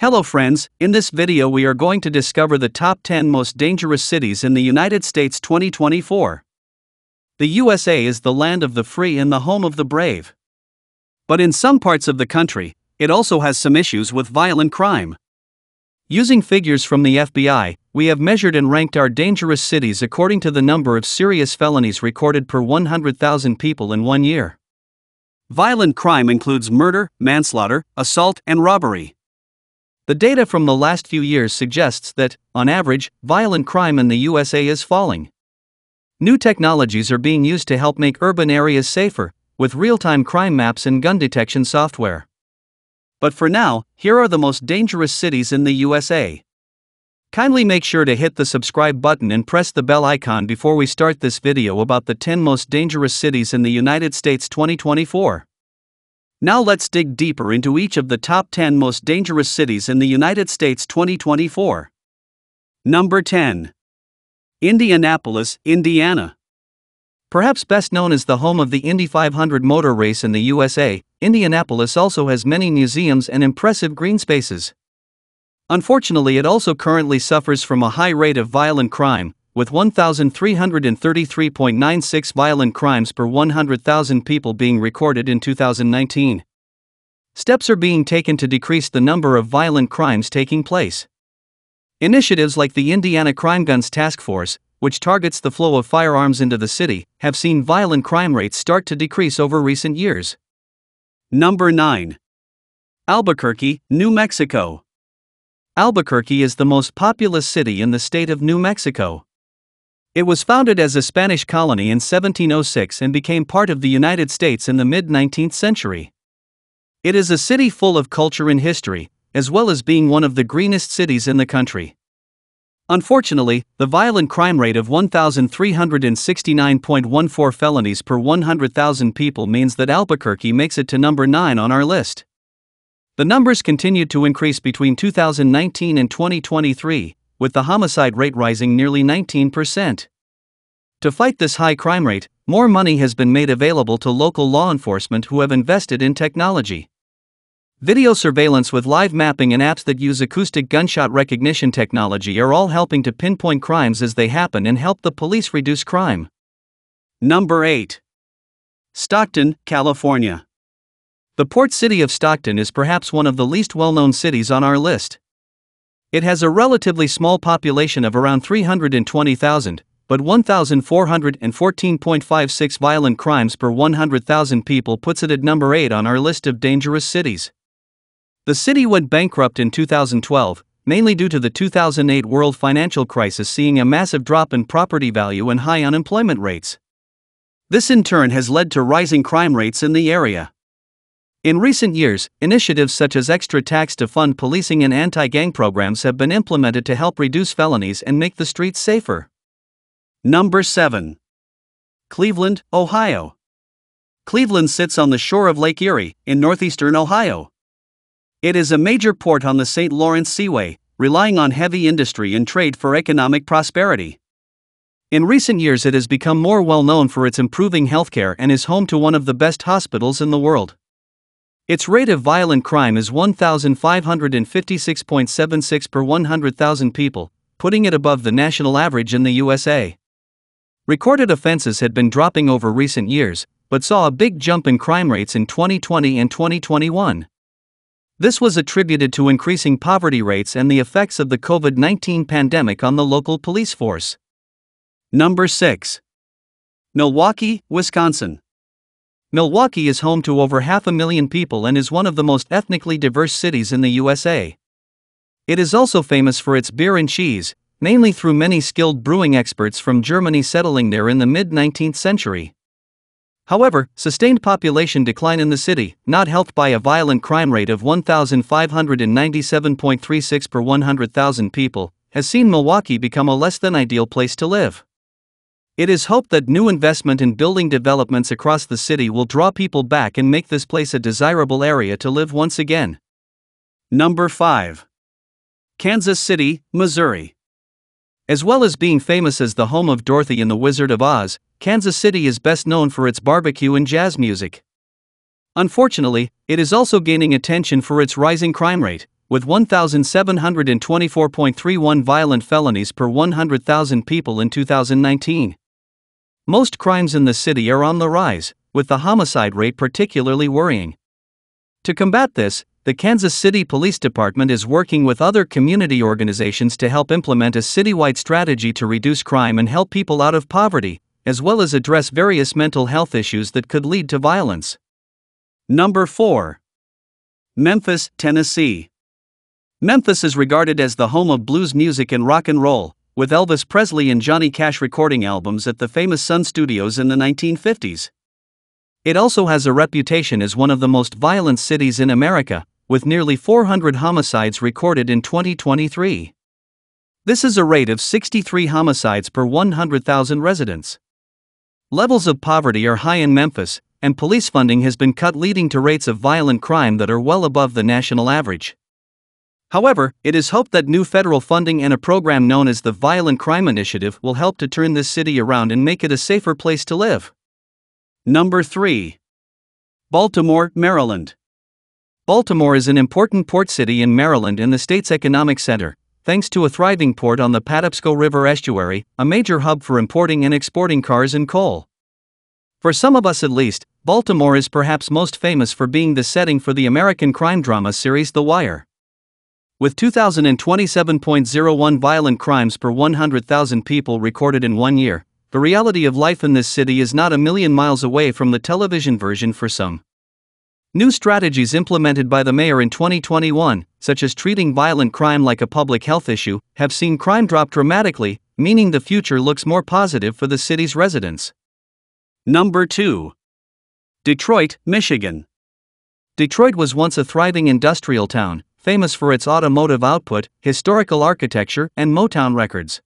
Hello friends, in this video we are going to discover the top 10 most dangerous cities in the United States 2024. The USA is the land of the free and the home of the brave. But in some parts of the country, it also has some issues with violent crime. Using figures from the FBI, we have measured and ranked our dangerous cities according to the number of serious felonies recorded per 100,000 people in one year. Violent crime includes murder, manslaughter, assault, and robbery. The data from the last few years suggests that, on average, violent crime in the USA is falling. New technologies are being used to help make urban areas safer, with real-time crime maps and gun detection software. But for now, here are the most dangerous cities in the USA. Kindly make sure to hit the subscribe button and press the bell icon before we start this video about the 10 most dangerous cities in the United States 2024. Now let's dig deeper into each of the top 10 most dangerous cities in the United States 2024. Number 10. Indianapolis, Indiana. Perhaps best known as the home of the Indy 500 motor race in the USA, Indianapolis also has many museums and impressive green spaces. Unfortunately, it also currently suffers from a high rate of violent crime, with 1,333.96 violent crimes per 100,000 people being recorded in 2019. Steps are being taken to decrease the number of violent crimes taking place. Initiatives like the Indiana Crime Guns Task Force, which targets the flow of firearms into the city, have seen violent crime rates start to decrease over recent years. Number 9. Albuquerque, New Mexico. Albuquerque is the most populous city in the state of New Mexico. It was founded as a Spanish colony in 1706 and became part of the United States in the mid-19th century. It is a city full of culture and history, as well as being one of the greenest cities in the country. Unfortunately, the violent crime rate of 1,369.14 felonies per 100,000 people means that Albuquerque makes it to number 9 on our list. The numbers continued to increase between 2019 and 2023, with the homicide rate rising nearly 19%. To fight this high crime rate, more money has been made available to local law enforcement who have invested in technology. Video surveillance with live mapping and apps that use acoustic gunshot recognition technology are all helping to pinpoint crimes as they happen and help the police reduce crime. Number 8. Stockton, California. The port city of Stockton is perhaps one of the least well-known cities on our list. It has a relatively small population of around 320,000, but 1,414.56 violent crimes per 100,000 people puts it at number 8 on our list of dangerous cities. The city went bankrupt in 2012, mainly due to the 2008 world financial crisis seeing a massive drop in property value and high unemployment rates. This in turn has led to rising crime rates in the area. In recent years, initiatives such as extra tax to fund policing and anti-gang programs have been implemented to help reduce felonies and make the streets safer. Number 7. Cleveland, Ohio. Cleveland sits on the shore of Lake Erie, in northeastern Ohio. It is a major port on the St. Lawrence Seaway, relying on heavy industry and trade for economic prosperity. In recent years, it has become more well known for its improving healthcare and is home to one of the best hospitals in the world. Its rate of violent crime is 1,556.76 per 100,000 people, putting it above the national average in the USA. Recorded offenses had been dropping over recent years, but saw a big jump in crime rates in 2020 and 2021. This was attributed to increasing poverty rates and the effects of the COVID-19 pandemic on the local police force. Number 6. Milwaukee, Wisconsin. Milwaukee is home to over 500,000 people and is one of the most ethnically diverse cities in the USA. It is also famous for its beer and cheese, mainly through many skilled brewing experts from Germany settling there in the mid-19th century. However, sustained population decline in the city, not helped by a violent crime rate of 1,597.36 per 100,000 people, has seen Milwaukee become a less than ideal place to live. It is hoped that new investment in building developments across the city will draw people back and make this place a desirable area to live once again. Number 5. Kansas City, Missouri. As well as being famous as the home of Dorothy in The Wizard of Oz, Kansas City is best known for its barbecue and jazz music. Unfortunately, it is also gaining attention for its rising crime rate, with 1,724.31 violent felonies per 100,000 people in 2019. Most crimes in the city are on the rise, with the homicide rate particularly worrying. To combat this, the Kansas City Police Department is working with other community organizations to help implement a citywide strategy to reduce crime and help people out of poverty, as well as address various mental health issues that could lead to violence. Number 4. Memphis, Tennessee. Memphis is regarded as the home of blues music and rock and roll, with Elvis Presley and Johnny Cash recording albums at the famous Sun Studios in the 1950s. It also has a reputation as one of the most violent cities in America, with nearly 400 homicides recorded in 2023. This is a rate of 63 homicides per 100,000 residents. Levels of poverty are high in Memphis, and police funding has been cut, leading to rates of violent crime that are well above the national average. However, it is hoped that new federal funding and a program known as the Violent Crime Initiative will help to turn this city around and make it a safer place to live. Number 3. Baltimore, Maryland. Baltimore is an important port city in Maryland and the state's economic center, thanks to a thriving port on the Patapsco River estuary, a major hub for importing and exporting cars and coal. For some of us at least, Baltimore is perhaps most famous for being the setting for the American crime drama series The Wire. With 2,027.01 violent crimes per 100,000 people recorded in one year, the reality of life in this city is not a million miles away from the television version for some. New strategies implemented by the mayor in 2021, such as treating violent crime like a public health issue, have seen crime drop dramatically, meaning the future looks more positive for the city's residents. Number 2. Detroit, Michigan. Detroit was once a thriving industrial town, famous for its automotive output, historical architecture, and Motown records.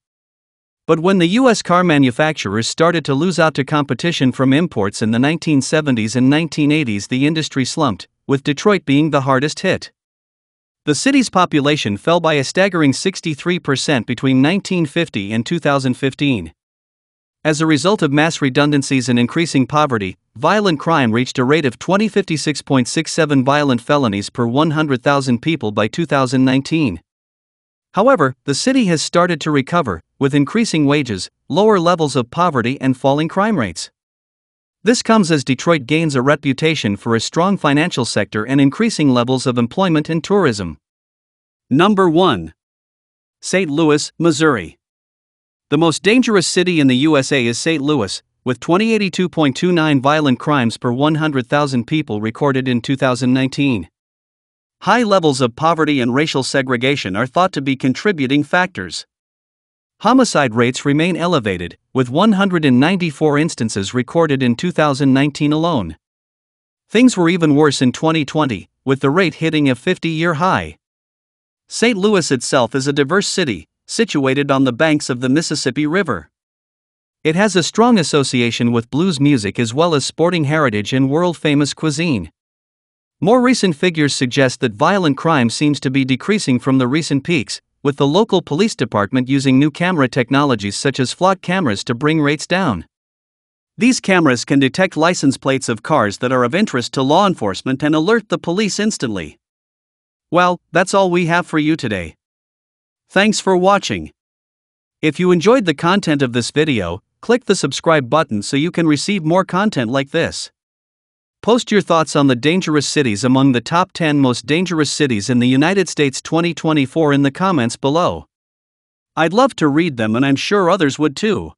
But when the U.S. car manufacturers started to lose out to competition from imports in the 1970s and 1980s, the industry slumped, with Detroit being the hardest hit. The city's population fell by a staggering 63% between 1950 and 2015. As a result of mass redundancies and increasing poverty, violent crime reached a rate of 2056.67 violent felonies per 100,000 people by 2019. However, the city has started to recover, with increasing wages, lower levels of poverty, and falling crime rates. This comes as Detroit gains a reputation for a strong financial sector and increasing levels of employment and tourism. Number 1. St. Louis, Missouri. The most dangerous city in the USA is St. Louis, with 2,082.29 violent crimes per 100,000 people recorded in 2019. High levels of poverty and racial segregation are thought to be contributing factors. Homicide rates remain elevated, with 194 instances recorded in 2019 alone. Things were even worse in 2020, with the rate hitting a 50-year high. St. Louis itself is a diverse city, situated on the banks of the Mississippi River. It has a strong association with blues music as well as sporting heritage and world-famous cuisine. More recent figures suggest that violent crime seems to be decreasing from the recent peaks, with the local police department using new camera technologies such as flock cameras to bring rates down. These cameras can detect license plates of cars that are of interest to law enforcement and alert the police instantly. Well, that's all we have for you today. Thanks for watching. If you enjoyed the content of this video, click the subscribe button so you can receive more content like this. Post your thoughts on the dangerous cities among the top 10 most dangerous cities in the United States 2024 in the comments below. I'd love to read them, and I'm sure others would too.